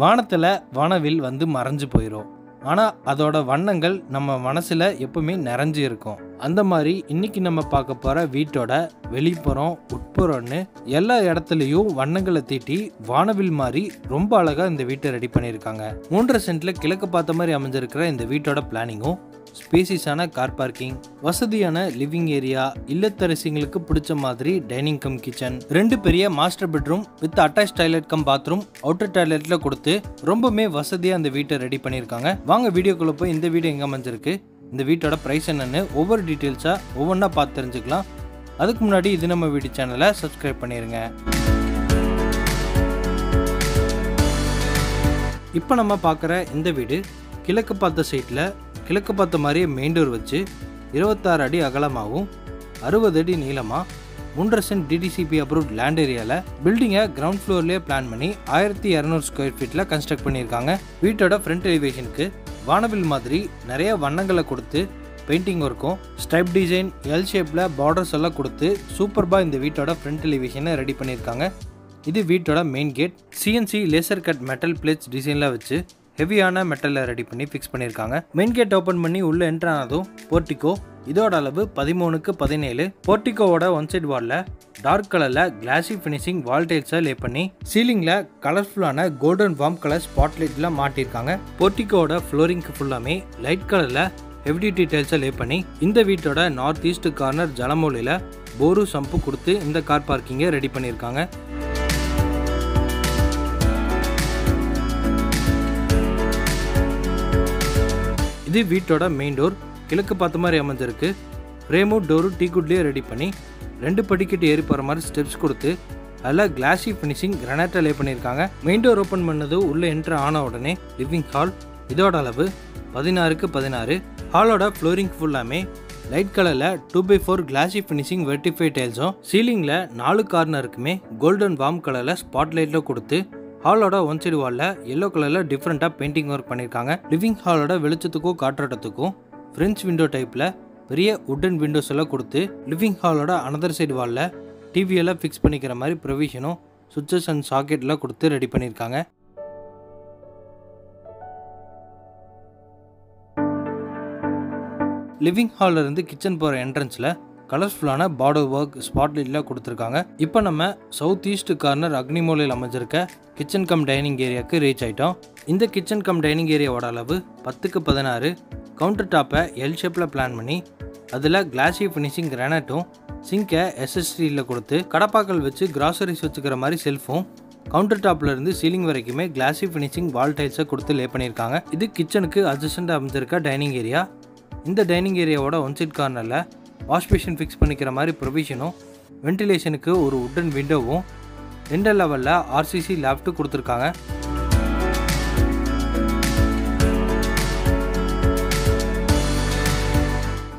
வானத்தில் வனவில் வந்து மறைஞ்சு போயிடும். ஆனால் அதோட வண்ணங்கள் நம்ம மனசில் எப்பவுமே நிறைஞ்சு இருக்கும். அந்த மாதிரி இன்றைக்கி நம்ம பார்க்க போகிற வீட்டோட வெளிப்புறம் உட்புறம்னு எல்லா இடத்துலையும் வண்ணங்களை தீட்டி வானவில் மாதிரி ரொம்ப அழகாக இந்த வீட்டை ரெடி பண்ணியிருக்காங்க. 3 சென்ட்டில் கிழக்கு பார்த்த மாதிரி அமைஞ்சிருக்கிற இந்த வீட்டோட பிளானிங்கும் ஸ்பேசியஸான கார் பார்க்கிங், வசதியான லிவிங் ஏரியா, இல்லத்தரசிங்களுக்கு பிடிச்ச மாதிரி டைனிங் கம் கிச்சன், 2 பெரிய master bedroom with attach toilet cum bathroom outer டாய்லெட்டில் கொடுத்து ரொம்பவுமே வசதியாக அந்த வீட்டை ரெடி பண்ணியிருக்காங்க. வாங்க வீடியோக்குள்ளே போய் இந்த வீடு எங்கே அமைஞ்சிருக்கு, இந்த வீட்டோட ப்ரைஸ் என்னென்னு ஒவ்வொரு டீட்டெயில்ஸாக ஒவ்வொன்றா பார்த்து தெரிஞ்சுக்கலாம். அதுக்கு முன்னாடி இது நம்ம வீடு சேனலை சப்ஸ்கிரைப் பண்ணிடுங்க. இப்போ நம்ம பார்க்குற இந்த வீடு கிழக்கு பார்த்த சைட்டில் கிழக்கு பார்த்த மாதிரியே மெயின் டோர் வச்சு 26 அடி அகலமாகவும் 60 அடி நீளமாக 3% டிடிசிபி அப்ரூவ்ட் லேண்ட் ஏரியாவில் பில்டிங்கை கிரவுண்ட் ஃப்ளோர்லேயே பிளான் பண்ணி 1200 ஸ்கொயர் ஃபீட்டில் கன்ஸ்ட்ரக்ட் பண்ணியிருக்காங்க. வீட்டோட ஃப்ரண்ட் எலிவேஷனுக்கு வானவில் மாதிரி நிறைய வண்ணங்களை கொடுத்து பெயிண்டிங் ஒர்க்கும் ஸ்டைப் டிசைன், எல் ஷேப்பில் பார்டர்ஸ் எல்லாம் கொடுத்து சூப்பர்பாக இந்த வீட்டோட ஃப்ரண்ட் எலிவேஷனை ரெடி பண்ணியிருக்காங்க. இது வீட்டோட main gate. CNC laser cut metal plates டிசைனில் வச்சு ஹெவியான மெட்டலில் ரெடி பண்ணி ஃபிக்ஸ் பண்ணியிருக்காங்க. மெயின் கேட் ஓப்பன் பண்ணி உள்ளே என்ட்ரு ஆனதும் போர்ட்டிகோ, இதோட அளவு 13x17. போர்ட்டிகோவோட 1 சைட் வாலில் டார்க் கலரில் கிளாஸி ஃபினிஷிங் வால் டைல்ஸை லே பண்ணி சீலிங்கில் கலர்ஃபுல்லான கோல்டன் வார்ம் கலர் ஸ்பாட்லைட்லாம் மாட்டியிருக்காங்க. போர்ட்டிகோவோட ஃப்ளோரிங்க்கு ஃபுல்லாமே லைட் கலரில் ஹெவி டியூட்டி டைல்ஸை லே பண்ணி இந்த வீட்டோட நார்த் ஈஸ்ட் கார்னர் ஜலமூலையில் போரு சம்பு கொடுத்து இந்த கார் பார்க்கிங்கை ரெடி பண்ணியிருக்காங்க. இது வீட்டோட மெயின் டோர். கிழக்கு பார்த்த மாதிரி அமைஞ்சிருக்கு. ஃப்ரேமு டோரு டீக்குட்லேயே ரெடி பண்ணி 2 படிக்கட்டு ஏறி போகிற மாதிரி ஸ்டெப்ஸ் கொடுத்து அதில் கிளாஸி ஃபினிஷிங் கிரானைட்டை லே பண்ணியிருக்காங்க. மெயின் டோர் ஓப்பன் பண்ணது உள்ளே என்ட்ரு ஆன உடனே லிவிங் ஹால். இதோட அளவு 16x16. ஹாலோட ஃப்ளோரிங் ஃபுல்லாமே லைட் கலரில் 2x4 கிளாஸி ஃபினிஷிங் வெர்டிஃபை டைல்ஸும் சீலிங்கில் 4 கார்னருக்குமே கோல்டன் வார்ம் கலரில் ஸ்பாட்லைட்டில் கொடுத்து ஹாலோட 1 சைடு வாலில் எல்லோ கலரில் டிஃப்ரெண்ட்டாக பெயிண்டிங் ஒர்க் பண்ணியிருக்காங்க. லிவிங் ஹாலோட வெளிச்சத்துக்கும் காற்றோட்டத்துக்கும் ஃப்ரெஞ்ச் விண்டோ டைப்பில் பெரிய உட்டன் விண்டோஸ் எல்லாம் கொடுத்து லிவிங் ஹாலோட அனதர் சைடு வாலில் டிவியெல்லாம் ஃபிக்ஸ் பண்ணிக்கிற மாதிரி ப்ரொவிஷனும் சுவிட்சஸ் அண்ட் சாக்கெட்லாம் கொடுத்து ரெடி பண்ணியிருக்காங்க. லிவிங் ஹாலிலிருந்து கிச்சன் போகிற என்ட்ரன்ஸில் கலர்ஃபுல்லான பார்டர் ஒர்க் ஸ்பாட்லைட்லாம் கொடுத்துருக்காங்க. இப்போ நம்ம சவுத் ஈஸ்ட் கார்னர் அக்னிமூலையில் அமைஞ்சிருக்க கிச்சன் கம் டைனிங் ஏரியாவுக்கு ரீச் ஆகிட்டோம். இந்த கிச்சன் கம் டைனிங் ஏரியாவோட அளவு 10x16. கவுண்டர் டாப்பை எல் ஷேப்பில் பிளான் பண்ணி அதில் கிளாஸி ஃபினிஷிங் கிரானைட்டும் சிங்கை எஸ்எஸ்டியில் கொடுத்து கடப்பாக்கள் வச்சு கிராசரிஸ் வச்சுக்கிற மாதிரி செல்ஃபும் கவுண்டர் டாப்லேருந்து சீலிங் வரைக்குமே கிளாஸி ஃபினிஷிங் வால் டைல்ஸை கொடுத்து லே பண்ணியிருக்காங்க. இது கிச்சனுக்கு அட்ஜஸ்டாக அமைஞ்சிருக்க டைனிங் ஏரியா. இந்த டைனிங் ஏரியாவோட 1 சைட் கார்னரில் வாஷ் பேஷன் ஃபிக்ஸ் பண்ணிக்கிற மாதிரி ப்ரொவிஷனும் வென்டிலேஷனுக்கு ஒரு உட்டன் விண்டோவும் 2 லெவலில் ஆர்சிசி லேப்டு கொடுத்துருக்காங்க.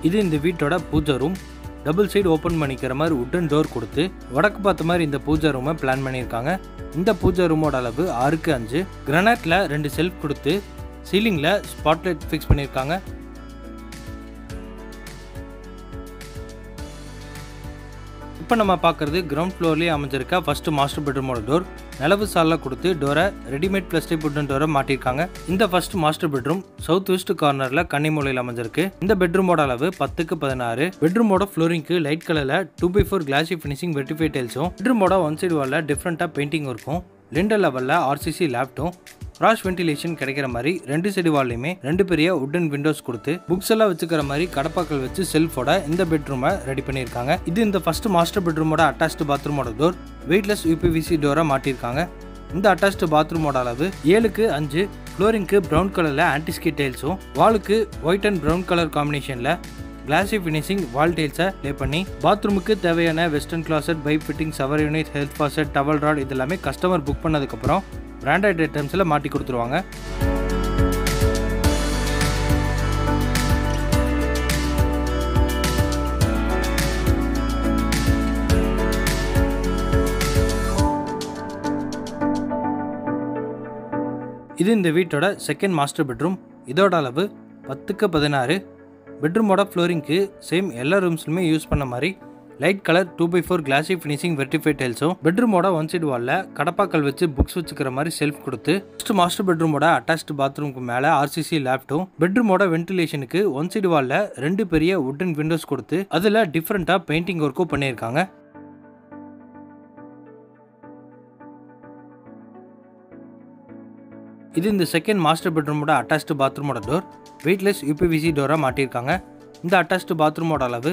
இது இந்த வீட்டோட Pooja room. Double side open பண்ணிக்கிற மாதிரி உட்டன் டோர் கொடுத்து வடக்கு பார்த்த மாதிரி இந்த பூஜா ரூமை பிளான் பண்ணியிருக்காங்க. இந்த பூஜா ரூமோட அளவு 6x5. கிரானைட்டில் 2 செல்ஃப் கொடுத்து சீலிங்கில் ஸ்பாட்லைட் ஃபிக்ஸ் பண்ணியிருக்காங்க. இப்போ நம்ம பார்க்குறது கிரவுண்ட் ஃப்ளோர்லேயே அமைஞ்சிருக்க ஃபஸ்ட்டு மாஸ்டர் பெட்ரூமோட டோர். நிலவு சாலில் கொடுத்து டோரை ரெடிமேட் பிளாஸ்டிக் உட்டன் டோரை மாட்டியிருக்காங்க. இந்த first master bedroom south west கார்னரில் கன்னிமூலையில் அமைஞ்சிருக்கு. இந்த பெட்ரூமோட அளவு 10x16. பெட்ரூமோட ஃப்ளோரிங்க்கு லைட் கலரில் 2x4 கிளாஸி ஃபினிஷிங் வெர்டிஃபை டைல்ஸும் பெட்ரூமோட 1 சைடு வாலில் டிஃப்ரெண்ட்டாக பெயிண்டிங் இருக்கும் லிண்டர் லெவலில் ஆர்சிசி லேப்டும் ஃப்ராஷ் வென்டிலேஷன் கிடைக்கிற மாதிரி 2 சைடு வால்லையுமே 2 பெரிய உட்டன் விண்டோஸ் கொடுத்து புக்ஸ் எல்லாம் வச்சுக்கிற மாதிரி கடப்பாக்கள் வச்சு செல்ஃபோட இந்த பெட்ரூமை ரெடி பண்ணியிருக்காங்க. இது இந்த ஃபர்ஸ்ட் மாஸ்டர் பெட்ரூமோட அட்டாச்டு பாத்ரூமோட டோர். வெயிட்லெஸ் யூபிவிசி டோரை மாட்டியிருக்காங்க. இந்த அட்டாச்டு பாத்ரூமோட அளவு 7x5. ஃப்ளோரிங்க்கு ப்ரௌன் கலரில் ஆன்டிஸ்கி டைல்ஸும் வாலுக்கு ஒயிட் அண்ட் ப்ரௌன் கலர் காம்பினேஷனில் கிளாஸி ஃபினிஷிங் வால் டைல்ஸை லே பண்ணி பாத்ரூமுக்கு தேவையான western closet, pipe fitting, shower unit, health faucet, towel rod இதெல்லாமே கஸ்டமர் புக் பண்ணதுக்கப்புறம் பிராண்டட் ஐட்டம்ஸில் மாட்டி கொடுத்துருவாங்க. இது இந்த வீட்டோட செகண்ட் மாஸ்டர் பெட்ரூம். இதோட அளவு 10x16. பெட்ரூமோட ஃப்ளோரிங்க்கு சேம் எல்லா ரூம்ஸ்லையுமே யூஸ் பண்ண மாதிரி light color 2x4 glassy finishing vertified also. Bedroom oda one side wall la kadapakal vechi books vechukra mari shelf koduthu. First master bedroom oda attached bathroom ku mela RCC laptop. Bedroom oda ventilation ku one side wall la rendu periya wooden windows koduthu adula different painting work pannirukanga. This is the second master bedroom attached bathroom door. Weightless UPVC door maatirukanga. This attached bathroom அளவு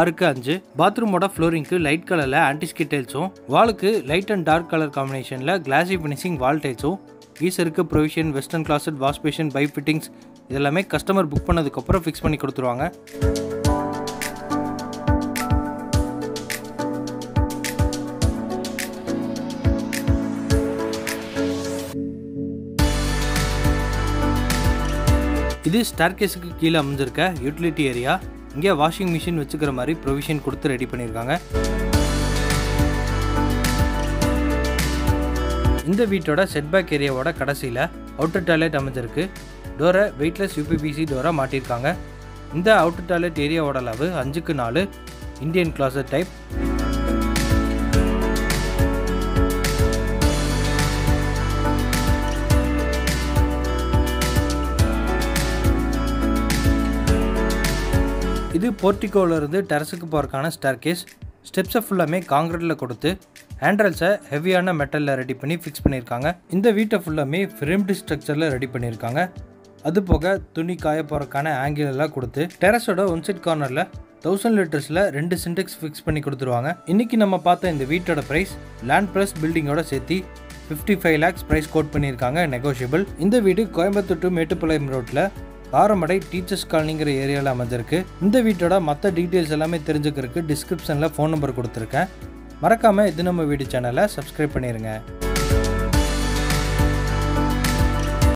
6x5. Bathroom flooring light color anti-skid tiles. Wall light and dark color combination glassy finishing wall tiles. Geyser provision, western closet, wash basin, pipe fittings. இதெல்லாம் customer book பண்ணதுக்கு அப்புறம் fix பண்ணி கொடுத்துருவாங்க. This staircase is a utility area. Here is a washing machine with provision ready. In the வீட்டோட setback area is கடைசில outer toilet அமைஞ்சிருக்கு. Door weightless UPVC door மாட்டிருக்காங்க. இந்த outer toilet area is அளவு 5x4 Indian closet type. This is portico the terrace staircase. Steps full concrete கொடுத்து handrails heavy metal ready பண்ணி fix பண்ணிருக்காங்க. இந்த வீட்டை ஃபுல்லாமே framed structure ready பண்ணிருக்காங்க. அது போக துணி காய போறக்கான angle எல்லாம் கொடுத்து டெரஸோட one side cornerல 1000 லிட்டர்ஸ்ல 2 சின்டெக்ஸ் fix பண்ணி கொடுத்துருவாங்க. இன்னைக்கு நம்ம பார்த்த இந்த வீட்டோட price land plus building ஓட சேர்த்து 55 lakhs price quote பண்ணிருக்காங்க, negotiable. இந்த வீடு கோயம்புத்தூர் to மேட்டுப்பாளையம் ரோட்ல ஆரம்படை டீச்சர்ஸ் காலனிங்கிற ஏரியால அமைஞ்சிருக்கு. இந்த வீட்டோட மற்ற டீடைல்ஸ் எல்லாமே தெரிஞ்சுக்கிறதுக்கு டிஸ்கிரிப்ஷன்ல ஃபோன் நம்பர் கொடுத்திருக்கேன். மறக்காம இது நம்ம வீடியோ சேனலை சப்ஸ்கிரைப் பண்ணிருங்க.